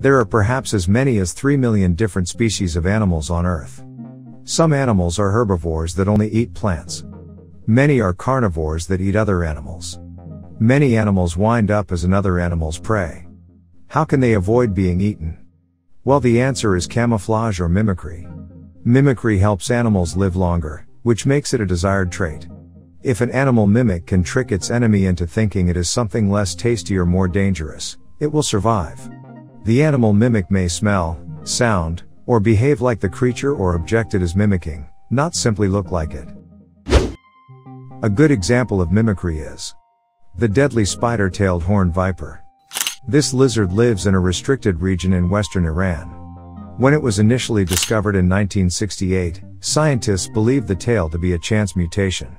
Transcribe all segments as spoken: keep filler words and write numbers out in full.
There are perhaps as many as three million different species of animals on Earth. Some animals are herbivores that only eat plants. Many are carnivores that eat other animals. Many animals wind up as another animal's prey. How can they avoid being eaten? Well, the answer is camouflage or mimicry. Mimicry helps animals live longer, which makes it a desired trait. If an animal mimic can trick its enemy into thinking it is something less tasty or more dangerous, it will survive. The animal mimic may smell, sound, or behave like the creature or object it is mimicking, not simply look like it. A good example of mimicry is the deadly spider-tailed horned viper. This lizard lives in a restricted region in western Iran. When it was initially discovered in nineteen sixty-eight, scientists believed the tail to be a chance mutation.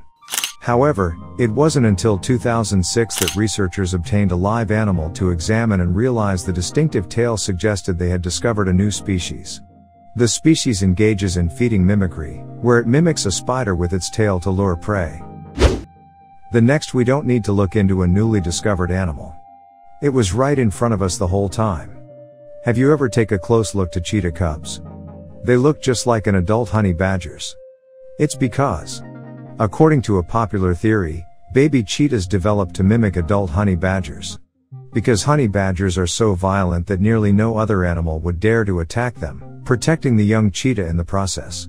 However, it wasn't until two thousand six that researchers obtained a live animal to examine and realized the distinctive tail suggested they had discovered a new species. The species engages in feeding mimicry, where it mimics a spider with its tail to lure prey. The next we don't need to look into a newly discovered animal. It was right in front of us the whole time. Have you ever taken a close look to cheetah cubs? They look just like an adult honey badgers. It's because, according to a popular theory, baby cheetahs developed to mimic adult honey badgers. Because honey badgers are so violent that nearly no other animal would dare to attack them, protecting the young cheetah in the process.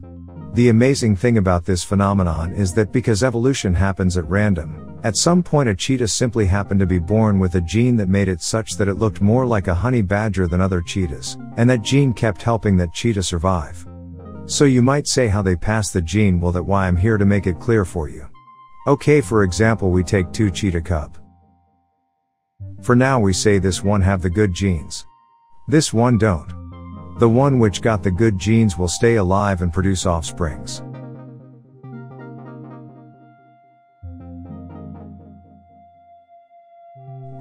The amazing thing about this phenomenon is that because evolution happens at random, at some point a cheetah simply happened to be born with a gene that made it such that it looked more like a honey badger than other cheetahs, and that gene kept helping that cheetah survive. So you might say how they passed the gene, well that's why I'm here to make it clear for you. Okay, for example we take two cheetah cubs. For now we say this one have the good genes. This one don't. The one which got the good genes will stay alive and produce offsprings.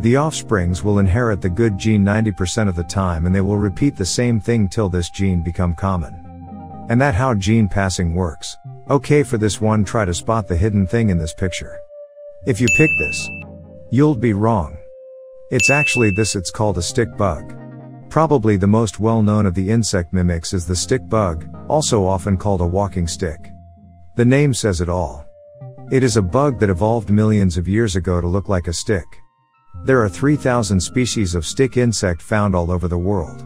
The offsprings will inherit the good gene ninety percent of the time and they will repeat the same thing till this gene become common. And that's how gene passing works. Okay, for this one try to spot the hidden thing in this picture. If you pick this, you'll be wrong. It's actually this, it's called a stick bug. Probably the most well-known of the insect mimics is the stick bug, also often called a walking stick. The name says it all. It is a bug that evolved millions of years ago to look like a stick. There are three thousand species of stick insect found all over the world.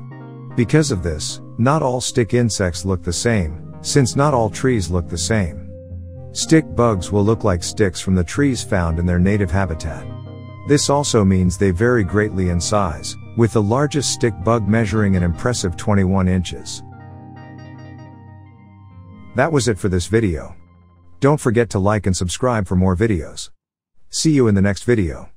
Because of this, not all stick insects look the same, since not all trees look the same. Stick bugs will look like sticks from the trees found in their native habitat. This also means they vary greatly in size, with the largest stick bug measuring an impressive twenty-one inches. That was it for this video. Don't forget to like and subscribe for more videos. See you in the next video.